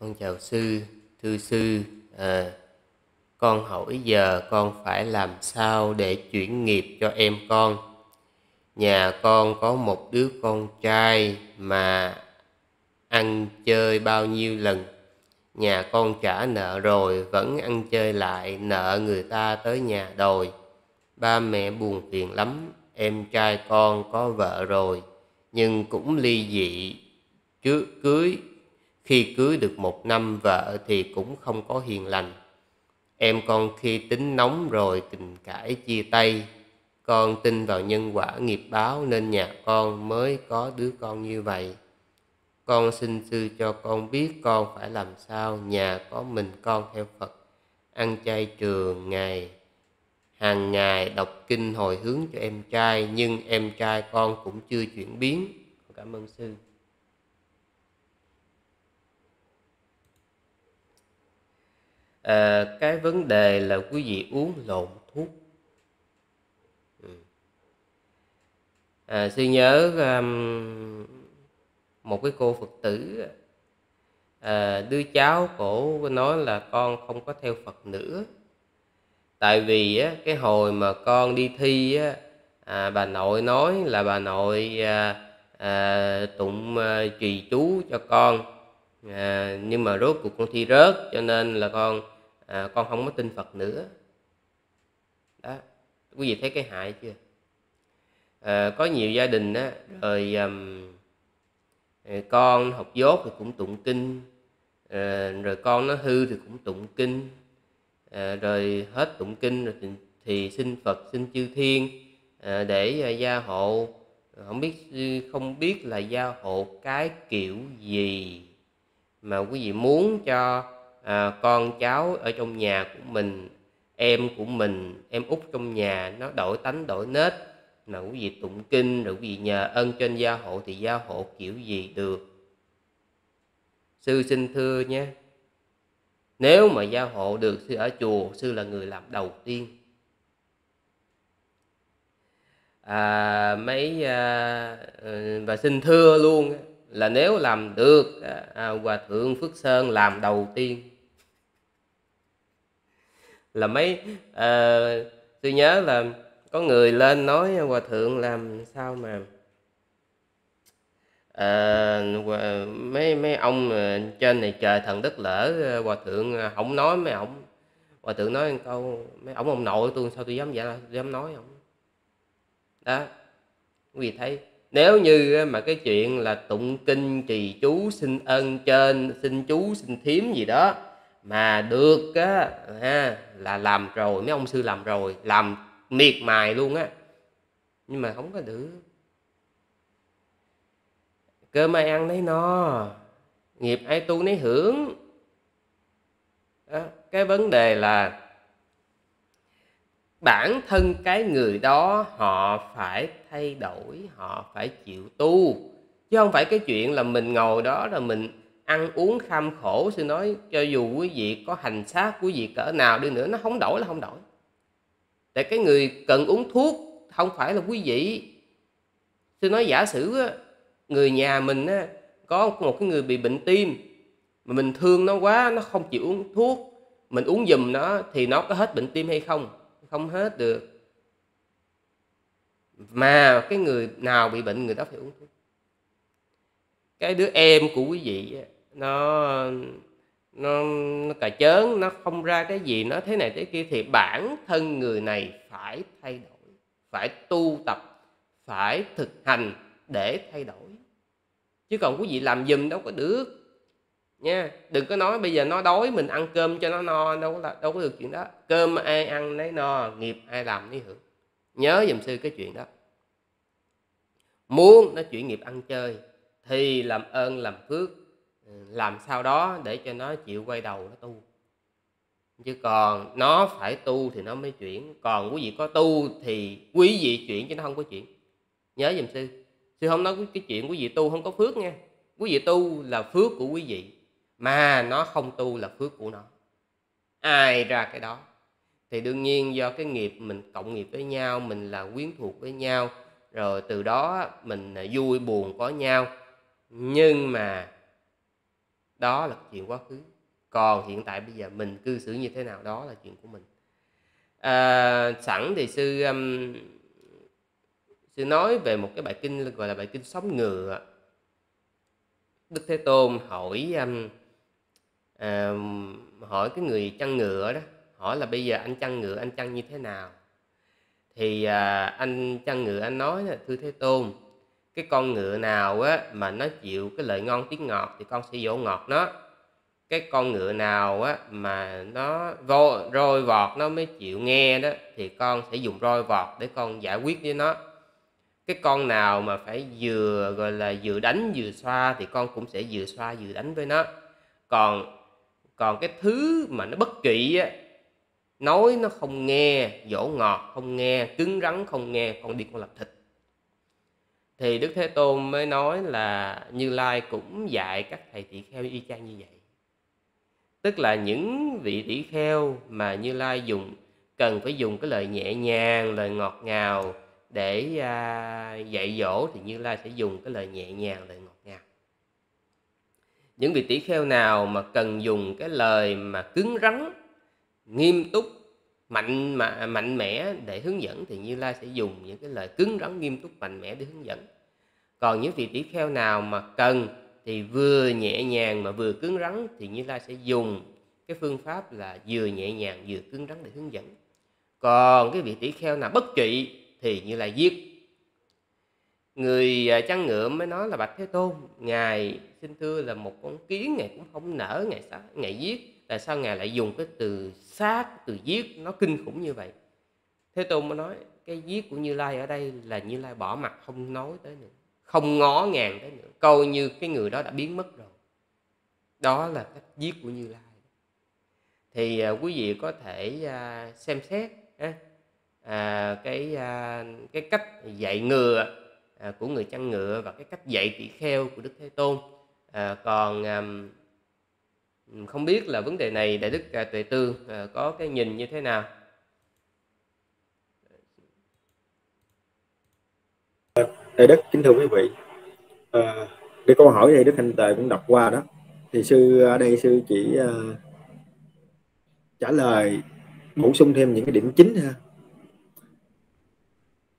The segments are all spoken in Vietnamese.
Con chào sư, thưa sư, con hỏi giờ con phải làm sao để chuyển nghiệp cho em con. Nhà con có một đứa con trai mà ăn chơi bao nhiêu lần. Nhà con trả nợ rồi vẫn ăn chơi lại, nợ người ta tới nhà đòi. Ba mẹ buồn phiền lắm. Em trai con có vợ rồi nhưng cũng ly dị trước cưới. Khi cưới được 1 năm, vợ thì cũng không có hiền lành. Em con khi tính nóng rồi tình cãi chia tay. Con tin vào nhân quả nghiệp báo nên nhà con mới có đứa con như vậy. Con xin sư cho con biết con phải làm sao. Nhà có mình con theo Phật, ăn chay trường ngày, hàng ngày đọc kinh hồi hướng cho em trai, nhưng em trai con cũng chưa chuyển biến. Cảm ơn sư. Cái vấn đề là quý vị uống lộn thuốc. Sư nhớ một cái cô Phật tử, đứa cháu cổ nói là con không có theo Phật nữa. Tại vì cái hồi mà con đi thi á, bà nội nói là bà nội tụng trì chú cho con, nhưng mà rốt cuộc con thi rớt, cho nên là con không có tin Phật nữa. Đó, quý vị thấy cái hại chưa? Có nhiều gia đình á, rồi con học dốt thì cũng tụng kinh, rồi con nó hư thì cũng tụng kinh, rồi hết tụng kinh rồi thì xin Phật xin chư thiên để gia hộ. Không biết là gia hộ cái kiểu gì mà quý vị muốn cho con cháu ở trong nhà của mình, em của mình, em út trong nhà nó đổi tánh đổi nết, mà quý vị tụng kinh rồi quý vị nhờ ơn trên gia hộ thì gia hộ kiểu gì được? Sư xin thưa nha, nếu mà gia hộ được, sư ở chùa sư là người làm đầu tiên. Và xin thưa luôn là nếu làm được, Hòa Thượng Phước Sơn làm đầu tiên. Là sư nhớ là có người lên nói Hòa Thượng làm sao mà mấy ông trên này trời thần đất lỡ, Hòa Thượng không nói mấy ông. Hòa Thượng nói câu mấy ông nội tôi sao tôi dám nói không? Đó, quý vị thấy nếu như mà cái chuyện là tụng kinh trì chú xin ơn trên, xin chú xin thím gì đó mà được á, là làm rồi, mấy ông sư làm rồi, làm miệt mài luôn á, nhưng mà không có được. Cơm ai ăn nấy no, nghiệp ai tu nấy hưởng. Đó, cái vấn đề là bản thân cái người đó họ phải thay đổi, họ phải chịu tu, chứ không phải cái chuyện là mình ngồi đó là mình ăn uống kham khổ. Sư nói cho dù quý vị có hành xác quý vị cỡ nào đi nữa, nó không đổi là không đổi. Tại cái người cần uống thuốc không phải là quý vị. Sư nói giả sử người nhà mình có một cái người bị bệnh tim mà mình thương nó quá, nó không chịu uống thuốc, mình uống giùm nó thì nó có hết bệnh tim hay không? Không hết được. Mà cái người nào bị bệnh người đó phải uống thuốc. Cái đứa em của quý vị nó cà chớn, nó không ra cái gì, nó thế này thế kia, thì bản thân người này phải thay đổi, phải tu tập, phải thực hành để thay đổi. Chứ còn quý vị làm giùm đâu có được nha. Đừng có nói bây giờ nó đói mình ăn cơm cho nó no, đâu có được chuyện đó. Cơm ai ăn nấy no, nghiệp ai làm nấy hưởng. Nhớ dùm sư cái chuyện đó. Muốn nó chuyển nghiệp ăn chơi thì làm ơn làm phước, làm sao đó để cho nó chịu quay đầu nó tu. Chứ còn nó phải tu thì nó mới chuyển. Còn quý vị có tu thì quý vị chuyển chứ nó không có chuyển. Nhớ dùm sư. Sư không nói cái chuyện quý vị tu không có phước nha. Quý vị tu là phước của quý vị, mà nó không tu là phước của nó. Ai ra cái đó? Thì đương nhiên do cái nghiệp mình cộng nghiệp với nhau, mình là quyến thuộc với nhau, rồi từ đó mình vui buồn có nhau. Nhưng mà Đó là chuyện quá khứ. Còn hiện tại bây giờ mình cư xử như thế nào, đó là chuyện của mình. Sẵn thì sư nói về một cái bài kinh gọi là bài kinh Sóng Ngựa. Đức Thế Tôn hỏi hỏi cái người chăn ngựa đó, hỏi là bây giờ anh chăn ngựa anh chăn như thế nào. Thì anh chăn ngựa anh nói là: thưa Thế Tôn, cái con ngựa nào á, mà nó chịu cái lời ngon tiếng ngọt thì con sẽ dỗ ngọt nó. Cái con ngựa nào á, mà nó roi vọt nó mới chịu nghe đó, thì con sẽ dùng roi vọt để con giải quyết với nó. Cái con nào mà phải vừa gọi là vừa đánh vừa xoa thì con cũng sẽ vừa xoa vừa đánh với nó. Còn cái thứ mà nó bất trị á, nói nó không nghe, dỗ ngọt không nghe, cứng rắn không nghe, con đi con lập thịt. Thì Đức Thế Tôn mới nói là Như Lai cũng dạy các thầy tỳ kheo y chang như vậy. Tức là những vị tỳ kheo mà Như Lai cần phải dùng cái lời nhẹ nhàng, lời ngọt ngào để dạy dỗ, thì Như Lai sẽ dùng cái lời nhẹ nhàng, lời ngọt ngào. Những vị tỳ kheo nào mà cần dùng cái lời mà cứng rắn, nghiêm túc, mạnh mẽ để hướng dẫn, thì Như Lai sẽ dùng những cái lời cứng rắn, nghiêm túc, mạnh mẽ để hướng dẫn. Còn những vị tỳ kheo nào mà cần thì vừa nhẹ nhàng mà vừa cứng rắn, thì Như Lai sẽ dùng cái phương pháp là vừa nhẹ nhàng vừa cứng rắn để hướng dẫn. Còn cái vị tỳ kheo nào bất trị thì Như Lai giết. Người chăn ngựa mới nói là: bạch Thế Tôn, ngài xin thưa là một con kiến ngài cũng không nỡ, ngài giết. Tại sao ngài lại dùng cái từ sát, từ giết nó kinh khủng như vậy? Thế Tôn mới nói cái giết của Như Lai ở đây là Như Lai bỏ mặt không nói tới nữa, không ngó ngàng tới nữa, coi như cái người đó đã biến mất rồi. Đó là cách giết của Như Lai. Thì quý vị có thể xem xét cái cách dạy ngựa của người chăn ngựa và cái cách dạy tỳ kheo của Đức Thế Tôn. Không biết là vấn đề này Đại Đức Tuệ Tương có cái nhìn như thế nào? Đại Đức, kính thưa quý vị, cái câu hỏi này Đức Hạnh Tuệ cũng đọc qua đó. Thì sư ở đây sư chỉ trả lời, bổ sung thêm những cái điểm chính ha.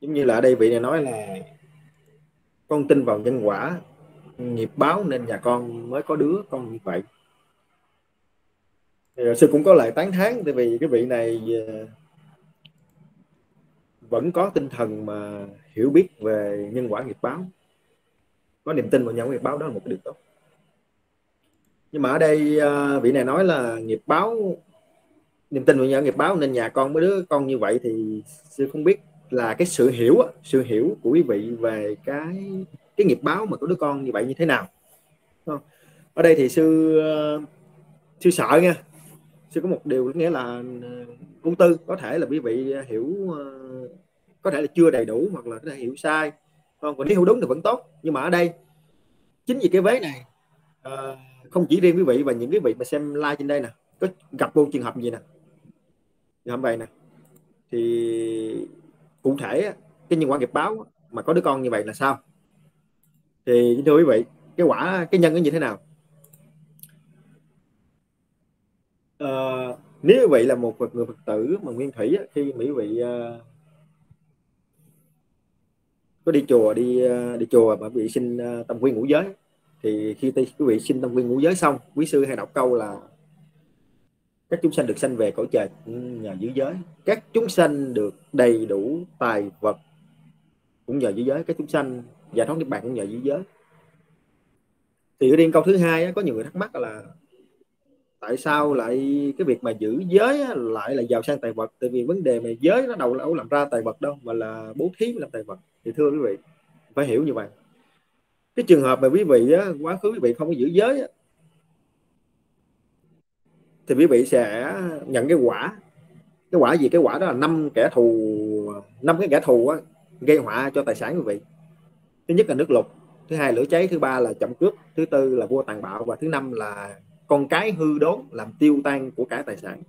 Giống như là ở đây vị này nói là con tin vào nhân quả, nghiệp báo nên nhà con mới có đứa con như vậy. Sư cũng có lời tán thán, tại vì cái vị này vẫn có tinh thần mà hiểu biết về nhân quả nghiệp báo, có niềm tin vào nhân quả nghiệp báo, đó là một điều tốt. Nhưng mà ở đây vị này nói là nghiệp báo, niềm tin vào nhân quả nghiệp báo nên nhà con mới đứa con như vậy, thì sư không biết là cái sự hiểu của quý vị về cái nghiệp báo mà có đứa con như vậy như thế nào. Ở đây thì sư sợ nha, sư có một điều nghĩa là ưu tư, có thể là quý vị hiểu, có thể là chưa đầy đủ hoặc là có thể hiểu sai. Còn nếu hiểu đúng thì vẫn tốt. Nhưng mà ở đây chính vì cái vế này, không chỉ riêng quý vị và những quý vị mà xem live trên đây nè, có gặp vô trường hợp gì nè, trường hợp vậy nè, thì cụ thể cái nhân quả nghiệp báo mà có đứa con như vậy là sao? Thì thưa quý vị, cái nhân nó như thế nào? Nếu quý vị là một người Phật tử mà nguyên thủy, khi quý vị có đi chùa, đi chùa mà quý vị xin tâm quy ngũ giới, thì khi quý vị xin tâm quy ngũ giới xong, quý sư hay đọc câu là các chúng sanh được sanh về cõi trời nhờ giữ giới, các chúng sanh được đầy đủ tài vật cũng nhờ giữ giới, các chúng sanh giải thoát niết bàn cũng nhờ giữ giới. Thì riêng câu thứ hai có nhiều người thắc mắc là tại sao lại cái việc mà giữ giới lại là giàu sang tài vật? Tại vì vấn đề mà giới nó đâu là làm ra tài vật đâu, mà là bố thí làm tài vật. Thì thưa quý vị, phải hiểu như vậy. Cái trường hợp mà quý vị quá khứ quý vị không có giữ giới thì quý vị sẽ nhận cái quả. Cái quả gì? Cái quả đó là năm cái kẻ thù gây họa cho tài sản quý vị. Thứ nhất là nước lụt, thứ hai lửa cháy, thứ ba là trộm cướp, thứ tư là vua tàn bạo, và thứ năm là con cái hư đốn làm tiêu tan của cả tài sản.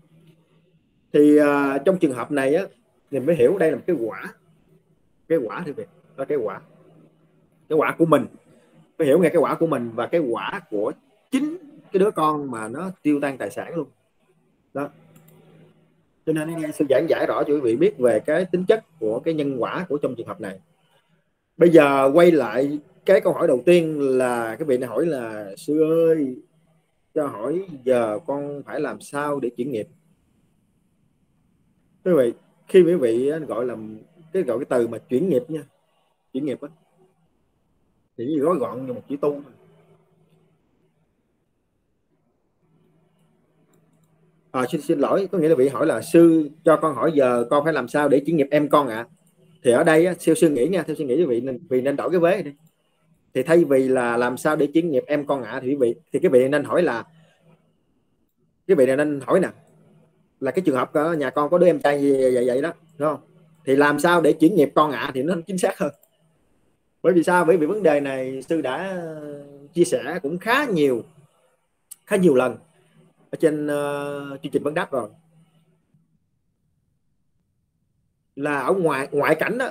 Thì trong trường hợp này mình mới hiểu đây là một cái quả. Cái quả thì là cái quả của mình. Phải hiểu nghe cái quả của mình và cái quả của chính cái đứa con mà nó tiêu tan tài sản luôn đó. Cho nên nghe sư giảng giải rõ cho quý vị biết về cái tính chất của cái nhân quả của trong trường hợp này. Bây giờ quay lại cái câu hỏi đầu tiên là cái vị này hỏi là sư ơi, cho hỏi giờ con phải làm sao để chuyển nghiệp. Quý vị, khi quý vị gọi là cái từ mà chuyển nghiệp nha, chuyển nghiệp đó, thì chỉ gói gọn như một chữ tu. Xin lỗi, có nghĩa là vị hỏi là sư cho con hỏi giờ con phải làm sao để chuyển nghiệp em con ạ. Thì ở đây á, siêu suy nghĩ nha, theo suy nghĩ quý vị nên đổi cái vế đi. Thì thay vì là làm sao để chuyển nghiệp em con ạ, thì quý vị nên hỏi là, quý vị nên hỏi nè, là cái trường hợp nhà con có đứa em trai gì vậy đó, đúng không? Thì làm sao để chuyển nghiệp con ạ, thì nó chính xác hơn. Bởi vì sao? Bởi vì vấn đề này sư đã chia sẻ cũng khá nhiều lần ở trên chương trình vấn đáp rồi. Là ở ngoại cảnh đó,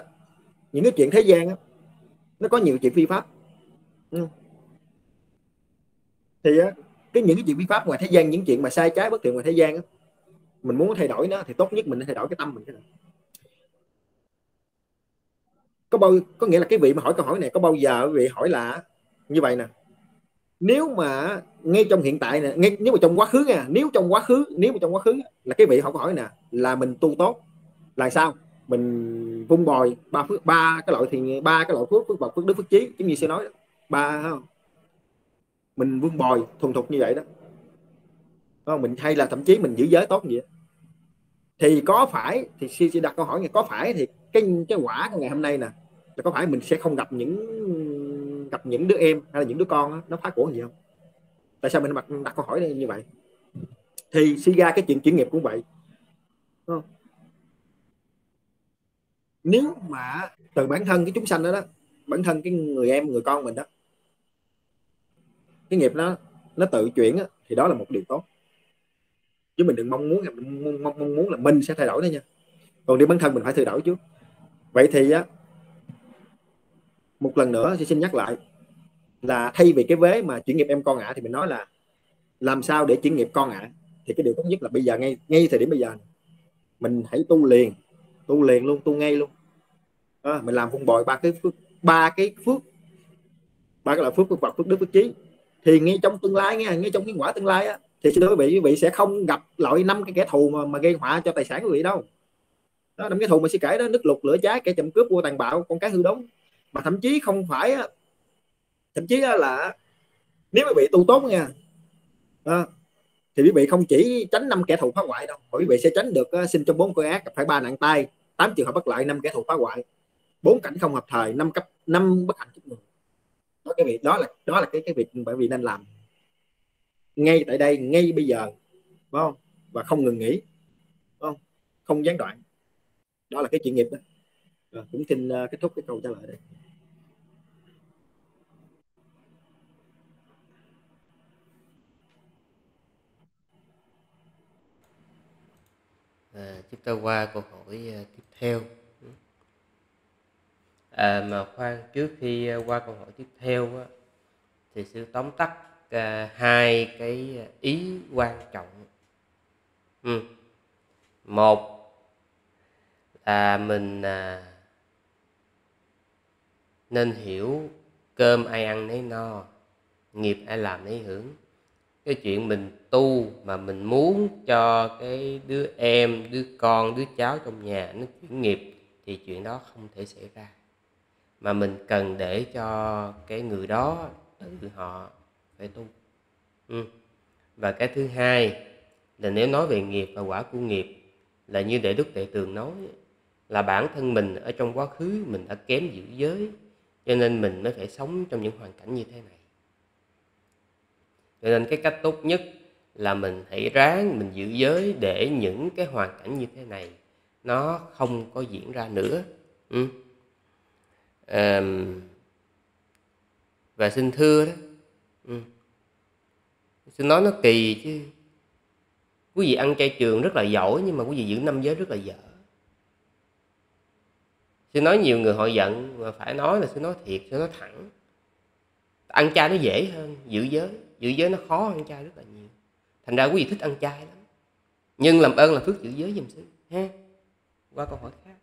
những cái chuyện thế gian đó, nó có nhiều chuyện phi pháp. Thì những cái chuyện phi pháp ngoài thế gian, những chuyện mà sai trái bất thiện ngoài thế gian đó, mình muốn thay đổi nó thì tốt nhất mình nên thay đổi cái tâm mình. Có nghĩa là cái vị mà hỏi câu hỏi này, có bao giờ vị hỏi là như vậy nè, nếu mà ngay trong hiện tại nè, nếu mà trong quá khứ nha, nếu mà trong quá khứ là cái vị họ hỏi nè, là mình tu tốt là sao, mình vun bồi ba cái loại phước và phước đức phước trí, giống như sư nói đó, ba không, mình vun bồi thuần thục như vậy đó, không mình hay là thậm chí mình giữ giới tốt vậy đó. Thì có phải thì sư sẽ đặt câu hỏi này, có phải thì cái quả của ngày hôm nay nè, là có phải mình sẽ không gặp những đứa em hay là những đứa con đó, nó phá của gì không? Tại sao mình đặt câu hỏi này như vậy? Thì suy ra cái chuyện chuyển nghiệp cũng vậy. Đúng không? Nếu mà từ bản thân cái chúng sanh đó, bản thân cái người em, người con mình đó, cái nghiệp nó tự chuyển đó, thì đó là một điều tốt. Chứ mình đừng mong muốn là mình sẽ thay đổi đó nha. Còn đi bản thân mình phải thay đổi chứ. Vậy thì á, một lần nữa xin nhắc lại là thay vì cái vế mà chuyển nghiệp em con ạ, thì mình nói là làm sao để chuyển nghiệp con ạ, thì cái điều tốt nhất là bây giờ, ngay thời điểm bây giờ mình hãy tu liền luôn, tu ngay luôn. Mình làm vun bồi ba cái loại phước và phước đức phước trí, thì ngay trong tương lai nha, ngay trong cái quả tương lai á, thì xin lỗi quý vị sẽ không gặp loại 5 cái kẻ thù mà gây họa cho tài sản quý vị đâu. Đó, 5 cái thù mà sẽ kể đó: nước lụt, lửa cháy, kẻ trộm cướp, vua tàn bạo, con cái hư đốn. Mà thậm chí là nếu quý vị tu tốt nha, thì quý vị không chỉ tránh 5 kẻ thù phá hoại đâu, mà quý vị sẽ tránh được sinh trong 4 cõi ác, phải 3 nặng tay, 8 trường hợp bất lợi, 5 kẻ thù phá hoại, 4 cảnh không hợp thời, 5 bất hạnh chúc mừng. Đó, cái việc đó là cái việc bởi vì nên làm ngay tại đây, ngay bây giờ, phải không? Và không ngừng nghỉ, phải không? Không gián đoạn. Đó là cái chuyện nghiệp đó. Rồi, cũng xin kết thúc cái câu trả lời đây. Chúng ta qua câu hỏi tiếp theo. Mà khoan, trước khi qua câu hỏi tiếp theo á, thì sư tóm tắt hai cái ý quan trọng. Một là mình nên hiểu cơm ai ăn nấy no, nghiệp ai làm nấy hưởng. Cái chuyện mình tu mà mình muốn cho cái đứa em, đứa con, đứa cháu trong nhà nó chuyển nghiệp thì chuyện đó không thể xảy ra. Mà mình cần để cho cái người đó tự họ phải tu. Và cái thứ hai là nếu nói về nghiệp và quả của nghiệp, là như Đại Đức Tệ Tường nói, là bản thân mình ở trong quá khứ mình đã kém giữ giới, cho nên mình mới phải sống trong những hoàn cảnh như thế này. Cho nên cái cách tốt nhất là mình hãy ráng mình giữ giới để những cái hoàn cảnh như thế này nó không có diễn ra nữa. Và xin thưa đó, xin nói nó kỳ chứ, quý vị ăn chay trường rất là giỏi, nhưng mà quý vị giữ 5 giới rất là dở. Sư nói nhiều người họ giận, mà phải nói là sư nói thiệt, sư nói thẳng. Ăn chay nó dễ hơn, giữ giới giữ giới nó khó hơn ăn chay rất là nhiều. Thành ra quý vị thích ăn chay lắm. Nhưng làm ơn là phước giữ giới giùm sư ha. Qua câu hỏi khác.